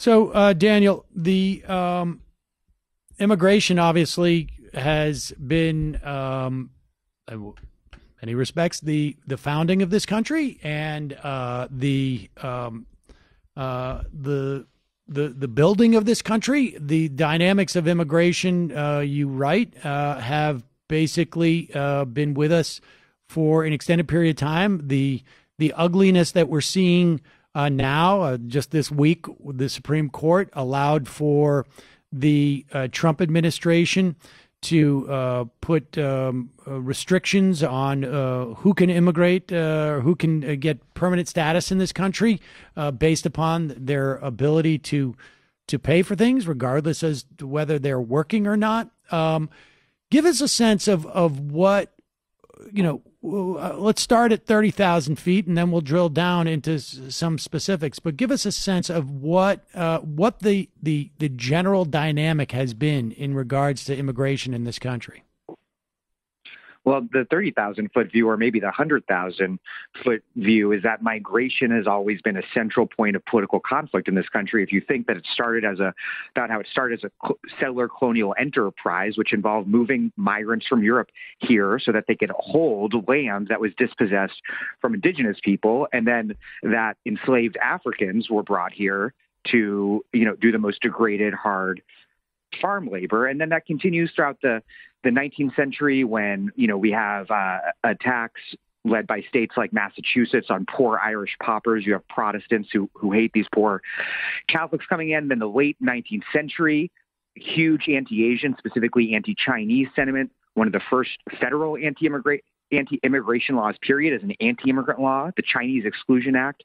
So, Daniel, the immigration obviously has been, in many respects, the founding of this country, and the building of this country. The dynamics of immigration, you write, have basically been with us for an extended period of time. The ugliness that we're seeing now, just this week, the Supreme Court allowed for the Trump administration to put restrictions on who can immigrate or who can get permanent status in this country based upon their ability to pay for things, regardless as to whether they're working or not. Give us a sense of what, you know, let's start at 30,000 feet and then we'll drill down into some specifics, but give us a sense of what the general dynamic has been in regards to immigration in this country. Well, the 30,000 foot view, or maybe the 100,000 foot view, is that migration has always been a central point of political conflict in this country. If you think that it started as a settler colonial enterprise, which involved moving migrants from Europe here so that they could hold land that was dispossessed from indigenous people, and then that enslaved Africans were brought here to, you know, do the most degraded, hard farm labor. And then that continues throughout the 19th century when, you know, we have attacks led by states like Massachusetts on poor Irish paupers. You have Protestants who hate these poor Catholics coming in. Then the late 19th century, huge anti-Asian, specifically anti-Chinese sentiment. One of the first federal anti-immigration laws, period, is an anti-immigrant law, the Chinese Exclusion Act,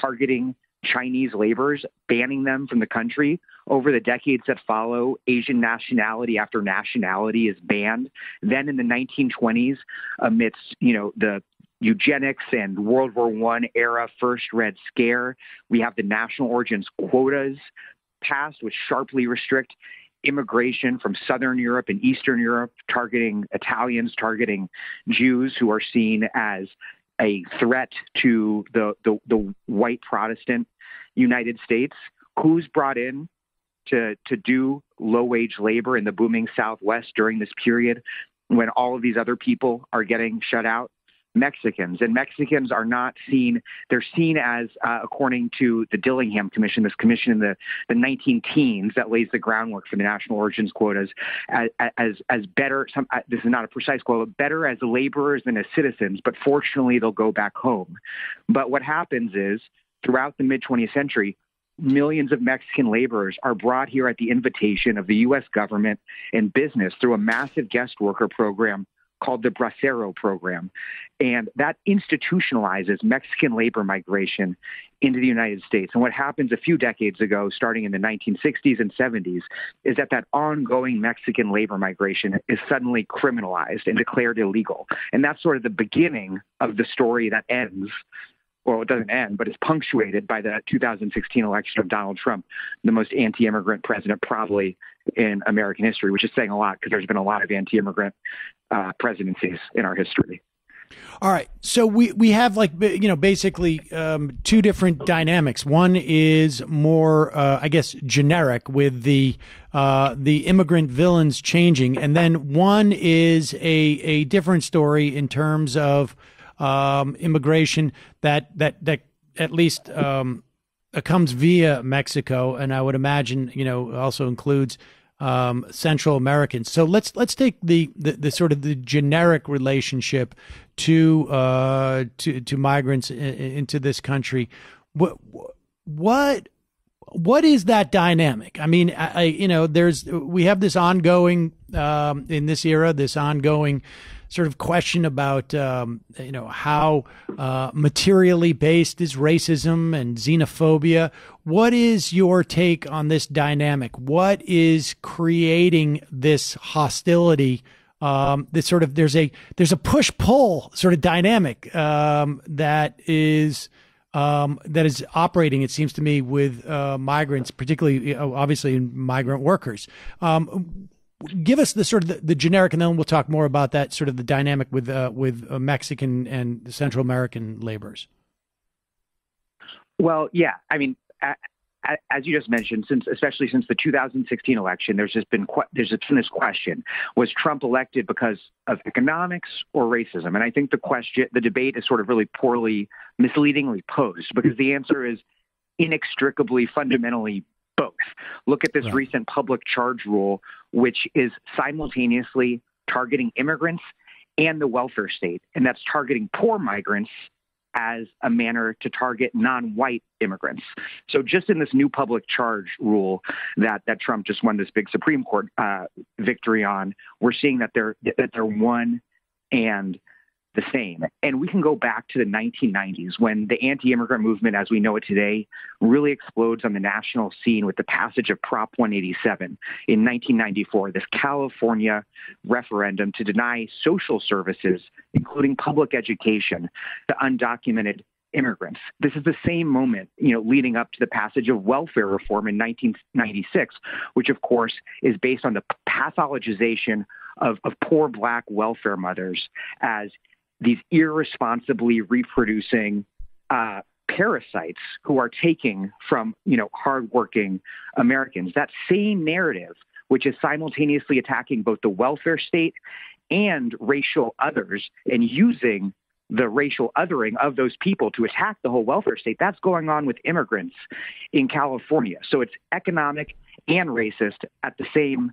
targeting Chinese laborers, banning them from the country. Over the decades that follow, Asian nationality after nationality is banned. Then in the 1920s, amidst, you know, the eugenics and World War I era first Red Scare, we have the national origins quotas passed, which sharply restrict immigration from Southern Europe and Eastern Europe, targeting Italians, targeting Jews, who are seen as a threat to the white Protestant United States. Who's brought in to do low-wage labor in the booming Southwest during this period when all of these other people are getting shut out? Mexicans. And Mexicans are not seen, they're seen as, according to the Dillingham Commission, this commission in the 19-teens that lays the groundwork for the national origins quotas, as better, this is not a precise quote, but better as laborers than as citizens, but fortunately they'll go back home. But what happens is, throughout the mid-20th century, millions of Mexican laborers are brought here at the invitation of the U.S. government and business through a massive guest worker program called the Bracero Program. And that institutionalizes Mexican labor migration into the United States. And what happens a few decades ago, starting in the 1960s and 70s, is that ongoing Mexican labor migration is suddenly criminalized and declared illegal. And that's sort of the beginning of the story that ends, well, it doesn't end, but it's punctuated by the 2016 election of Donald Trump, the most anti-immigrant president probably in American history, which is saying a lot because there's been a lot of anti-immigrant presidencies in our history. All right. So we have, like, you know, basically two different dynamics. One is more, I guess, generic, with the immigrant villains changing. And then one is a different story in terms of immigration that at least comes via Mexico, and I would imagine, you know, also includes Central Americans. So let's take the sort of the generic relationship to migrants into this country. What is that dynamic? I mean, you know, we have this ongoing in this era, this ongoing sort of question about, you know, how materially based is racism and xenophobia. What is your take on this dynamic? What is creating this hostility? This sort of there's a push-pull sort of dynamic that is operating, it seems to me, with migrants, particularly, obviously, migrant workers. Give us the sort of the generic, and then we'll talk more about that sort of the dynamic with Mexican and Central American laborers. Well, yeah, I mean, as you just mentioned, especially since the 2016 election, there's been this question: was Trump elected because of economics or racism? And I think the debate is sort of really misleadingly posed, because the answer is inextricably, fundamentally both. Look at this recent public charge rule, which is simultaneously targeting immigrants and the welfare state, and that's targeting poor migrants as a manner to target non-white immigrants. So just in this new public charge rule that Trump just won this big Supreme Court victory on, we're seeing that they're one and the same. And we can go back to the 1990s, when the anti-immigrant movement as we know it today really explodes on the national scene with the passage of Prop 187 in 1994, this California referendum to deny social services, including public education, to undocumented immigrants. This is the same moment, leading up to the passage of welfare reform in 1996, which of course is based on the pathologization of poor Black welfare mothers as these irresponsibly reproducing parasites who are taking from, hardworking Americans. That same narrative, which is simultaneously attacking both the welfare state and racial others and using the racial othering of those people to attack the whole welfare state, that's going on with immigrants in California. So it's economic and racist at the same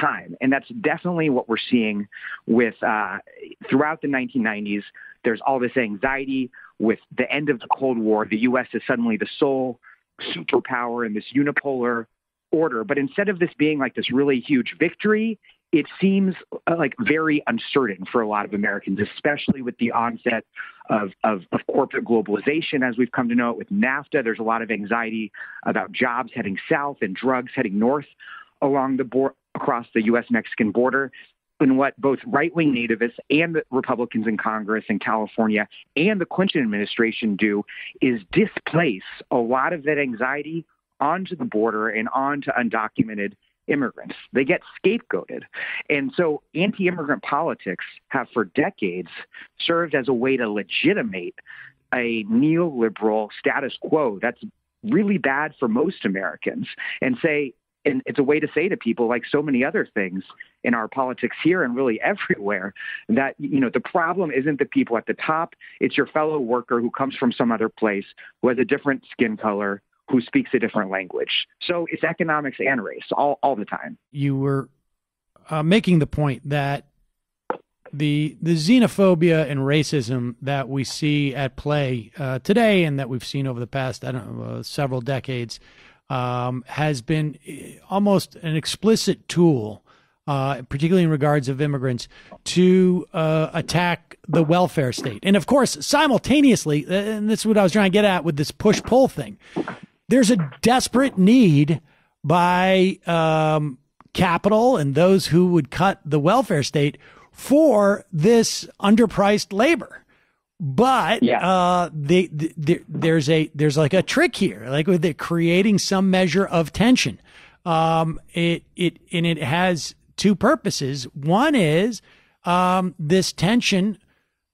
time. And that's definitely what we're seeing with throughout the 1990s. There's all this anxiety with the end of the Cold War. The U.S. is suddenly the sole superpower in this unipolar order. But instead of this being like this really huge victory, it seems like very uncertain for a lot of Americans, especially with the onset of corporate globalization, as we've come to know it with NAFTA. There's a lot of anxiety about jobs heading south and drugs heading north along the across the U.S.-Mexican border. And what both right-wing nativists and the Republicans in Congress in California and the Clinton administration do is displace a lot of that anxiety onto the border and onto undocumented immigrants. They get scapegoated. And so anti-immigrant politics have for decades served as a way to legitimate a neoliberal status quo that's really bad for most Americans, and it's a way to say to people, like so many other things in our politics here and really everywhere, that, the problem isn't the people at the top. It's your fellow worker who comes from some other place, who has a different skin color, who speaks a different language. So it's economics and race all the time. You were making the point that the xenophobia and racism that we see at play today, and that we've seen over the past, several decades, has been almost an explicit tool, particularly in regards of immigrants, to attack the welfare state. And of course, simultaneously, and this is what I was trying to get at with this push-pull thing, there's a desperate need by capital and those who would cut the welfare state for this underpriced labor. But there's like a trick here, like with it creating some measure of tension. It has two purposes. One is this tension,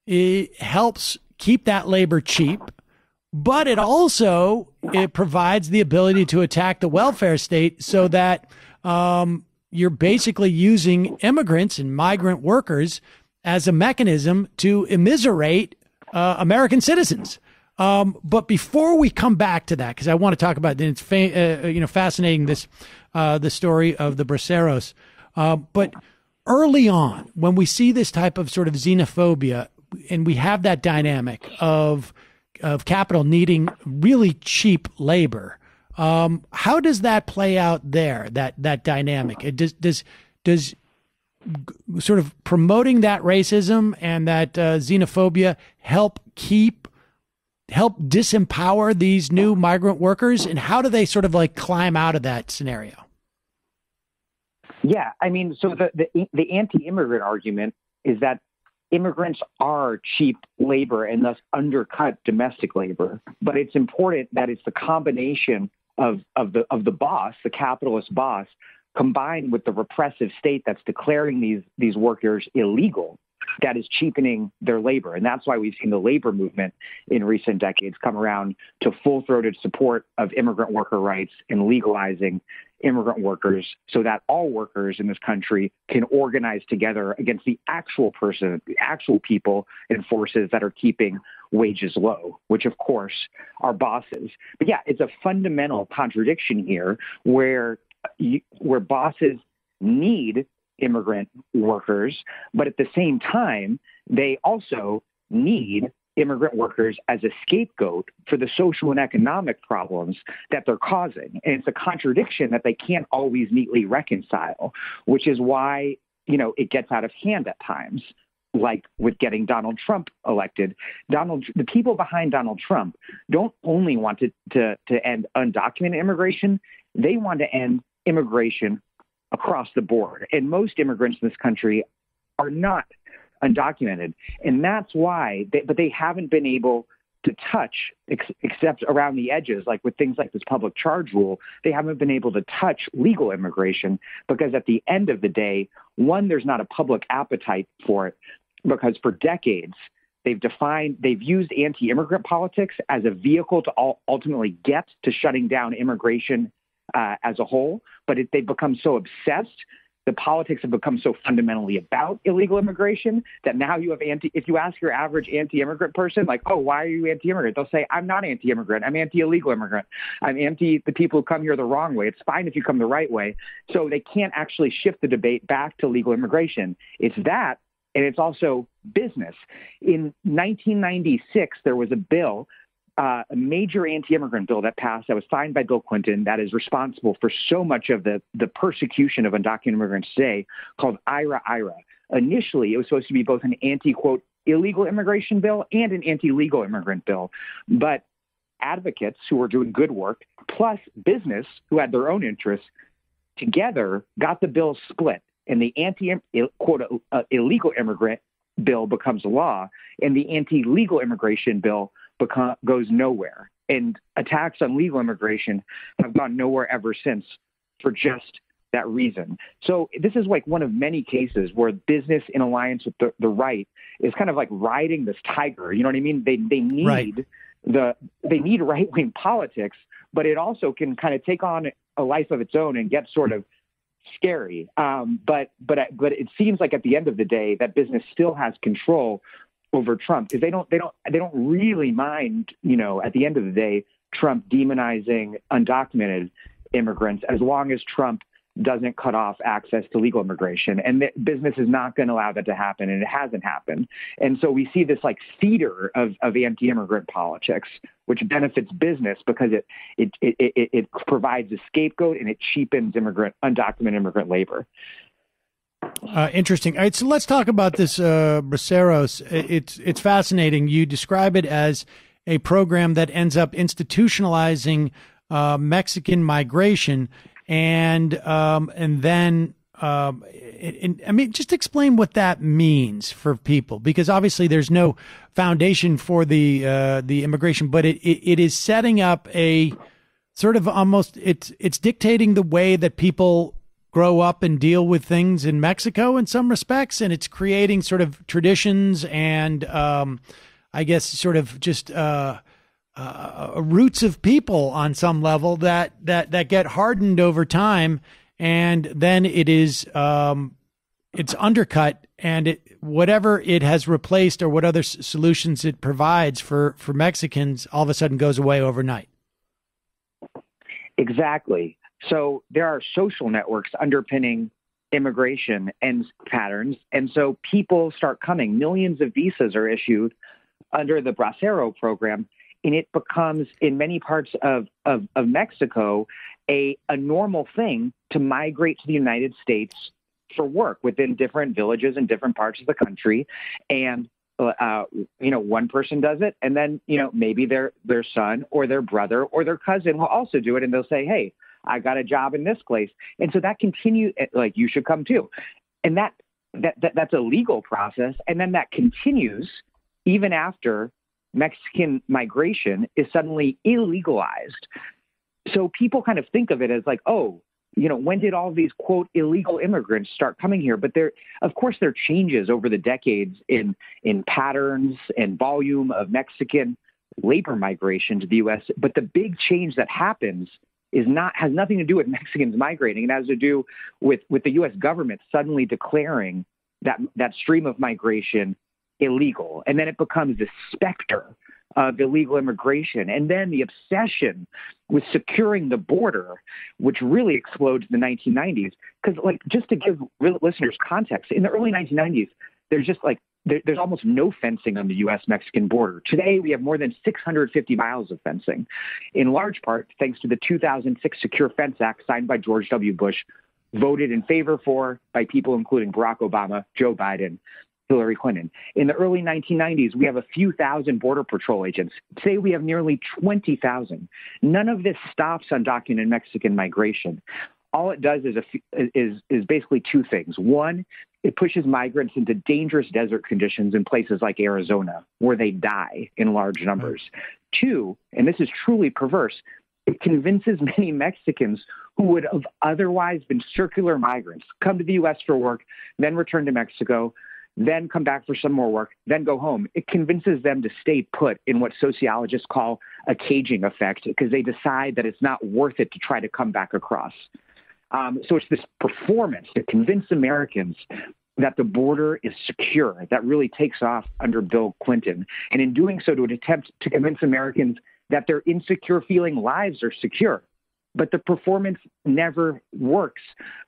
it helps keep that labor cheap, but it also provides the ability to attack the welfare state, so that you're basically using immigrants and migrant workers as a mechanism to immiserate American citizens. But before we come back to that, because I want to talk about it's fascinating, this the story of the Braceros. But early on, when we see this type of sort of xenophobia, and we have that dynamic of capital needing really cheap labor, how does that play out there? That dynamic, it does sort of promoting that racism and that xenophobia help disempower these new migrant workers? And how do they sort of like climb out of that scenario? Yeah, I mean, so the anti-immigrant argument is that immigrants are cheap labor and thus undercut domestic labor. But it's important that it's the combination of the boss, the capitalist boss, combined with the repressive state that's declaring these workers illegal, that is cheapening their labor. And that's why we've seen the labor movement in recent decades come around to full-throated support of immigrant worker rights and legalizing immigrant workers so that all workers in this country can organize together against the actual person, the actual people and forces that are keeping wages low, which of course are bosses. But yeah, it's a fundamental contradiction here where bosses need immigrant workers, but at the same time, they also need immigrant workers as a scapegoat for the social and economic problems that they're causing. And it's a contradiction that they can't always neatly reconcile, which is why, you know, it gets out of hand at times, like with getting Donald Trump elected. The people behind Donald Trump don't only want to end undocumented immigration, they want to end immigration across the board. And most immigrants in this country are not undocumented. And that's why, but they haven't been able to touch, except around the edges, like with things like this public charge rule, they haven't been able to touch legal immigration because at the end of the day, one, there's not a public appetite for it because for decades, they've used anti-immigrant politics as a vehicle to ultimately get to shutting down immigration as a whole, but they've become so obsessed, the politics have become so fundamentally about illegal immigration that now you have if you ask your average anti-immigrant person, like, oh, why are you anti-immigrant? They'll say, I'm not anti-immigrant. I'm anti-illegal immigrant. I'm anti the people who come here the wrong way. It's fine if you come the right way. So they can't actually shift the debate back to legal immigration. It's that, and it's also business. In 1996, there was a bill, a major anti-immigrant bill that passed that was signed by Bill Clinton that is responsible for so much of the persecution of undocumented immigrants today called IIRIRA. Initially, it was supposed to be both an anti-quote illegal immigration bill and an anti-legal immigrant bill. But advocates who were doing good work plus business who had their own interests together got the bill split. And the anti-quote illegal immigrant bill becomes law and the anti-legal immigration bill goes nowhere, and attacks on legal immigration have gone nowhere ever since for just that reason. So this is like one of many cases where business in alliance with the right is kind of like riding this tiger. You know what I mean? They need right. they need right-wing politics, but it also can kind of take on a life of its own and get sort of scary. But it seems like at the end of the day that business still has control over Trump, because they don't really mind, you know, at the end of the day, Trump demonizing undocumented immigrants as long as Trump doesn't cut off access to legal immigration. And the business is not going to allow that to happen, and it hasn't happened. And so we see this like feeder of anti-immigrant politics, which benefits business because it provides a scapegoat and it cheapens undocumented immigrant labor. Interesting. All right, so let's talk about this Braceros. It's fascinating. You describe it as a program that ends up institutionalizing Mexican migration, and then just explain what that means for people, because obviously there's no foundation for the immigration, but it is setting up a sort of almost it's dictating the way that people grow up and deal with things in Mexico in some respects. And it's creating sort of traditions and, I guess, sort of just roots of people on some level that get hardened over time. And then it is it's undercut, and whatever it has replaced or what other solutions it provides for Mexicans all of a sudden goes away overnight. Exactly. So there are social networks underpinning immigration and patterns. And so people start coming. Millions of visas are issued under the Bracero program. And it becomes, in many parts of Mexico, a normal thing to migrate to the United States for work within different villages in different parts of the country. And one person does it, and then, you know, maybe their son or their brother or their cousin will also do it. And they'll say, hey, I got a job in this place. And so that continues, like, you should come too. And that's a legal process. And then that continues even after Mexican migration is suddenly illegalized. So people kind of think of it as like, oh, when did all these, quote, illegal immigrants start coming here? But there are changes over the decades in patterns and volume of Mexican labor migration to the U.S. But the big change that happens has nothing to do with Mexicans migrating. It has to do with the U.S. government suddenly declaring that stream of migration illegal. And then it becomes the specter of illegal immigration. And then the obsession with securing the border, which really explodes in the 1990s. Because, just to give listeners context, in the early 1990s, there's almost no fencing on the U.S.-Mexican border. Today, we have more than 650 miles of fencing, in large part thanks to the 2006 Secure Fence Act signed by George W. Bush, voted in favor for by people including Barack Obama, Joe Biden, Hillary Clinton. In the early 1990s, we have a few thousand Border Patrol agents. Today, we have nearly 20,000. None of this stops undocumented Mexican migration. All it does is basically two things. One, it pushes migrants into dangerous desert conditions in places like Arizona, where they die in large numbers. Two, and this is truly perverse, it convinces many Mexicans who would have otherwise been circular migrants, come to the U.S. for work, then return to Mexico, then come back for some more work, then go home. It convinces them to stay put in what sociologists call a caging effect, because they decide that it's not worth it to try to come back across. So it's this performance to convince Americans that the border is secure, that really takes off under Bill Clinton. And in doing so, to an attempt to convince Americans that their insecure feeling lives are secure. But the performance never works,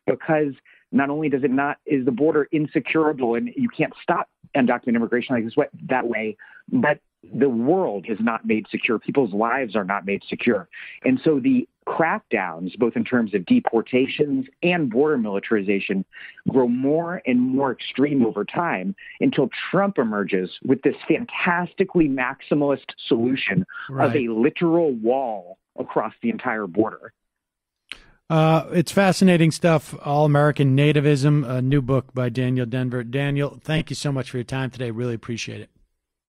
because not only is the border insecurable and you can't stop undocumented immigration like this way, that way, but the world is not made secure. People's lives are not made secure. And so the crackdowns, both in terms of deportations and border militarization, grow more and more extreme over time until Trump emerges with this fantastically maximalist solution of a literal wall across the entire border. It's fascinating stuff. All-American Nativism, a new book by Daniel Denvir. Daniel, thank you so much for your time today. Really appreciate it.